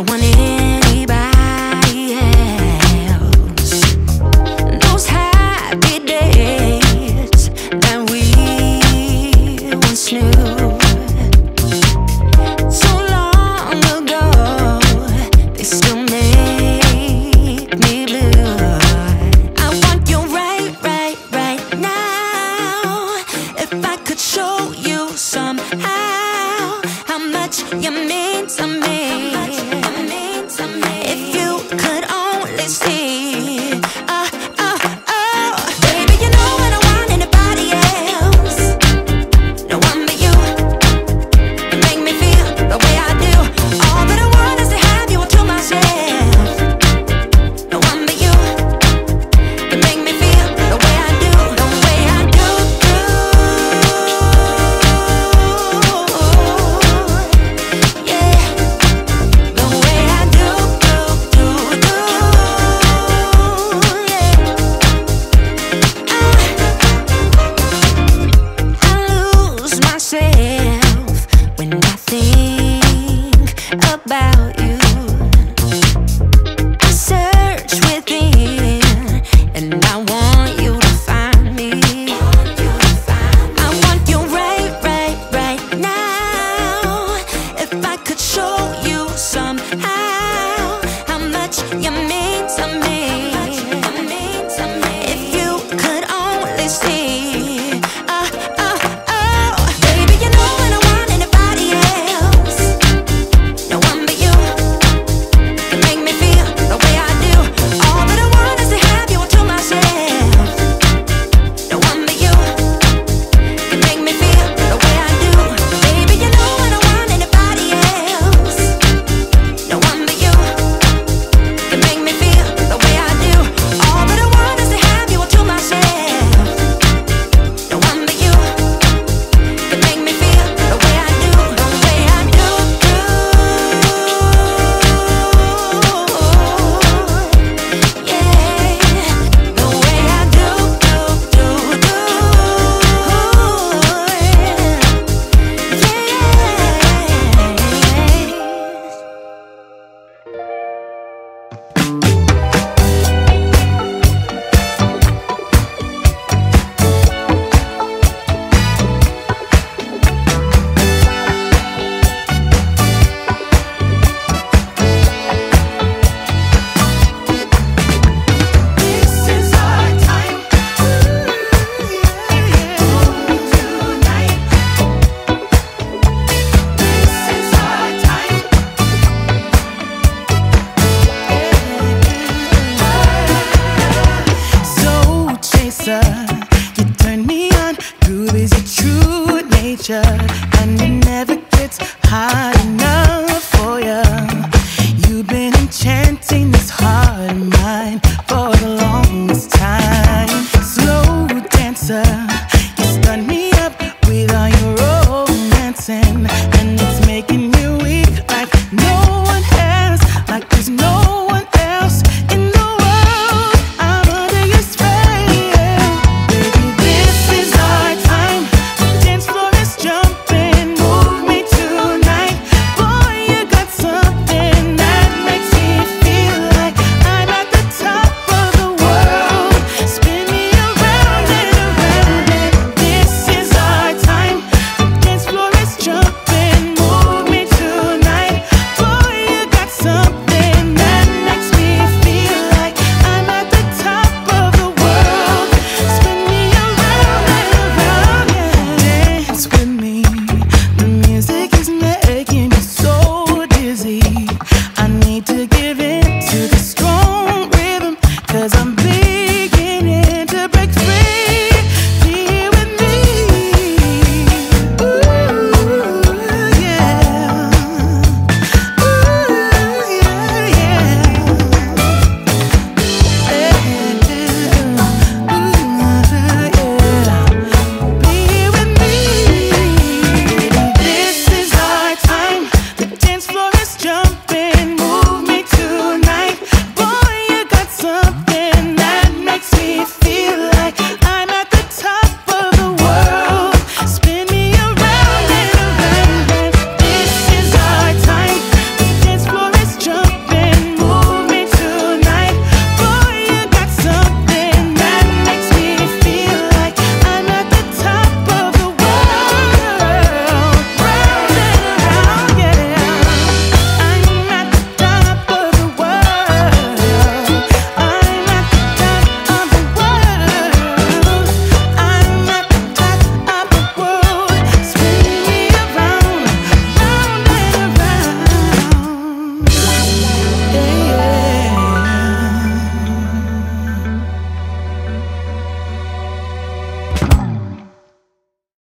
don't want anybody else. Those happy days that we once knew so long ago, they still make me blue. I want you right now. If I could show you somehow how much you mean to me, if you could only see. Oh, baby, you know I don't want anybody else. No one but you. You make me feel the way I do. All that I want is to have you all to myself. No one but you. You make me feel the way I do. The way I do, when I think about you. I search within and I want you to find me. I want you right now. If I could show you somehow how much you mean to me, if you could only see. And it never gets hard enough for you. You've been enchanting this heart of mine.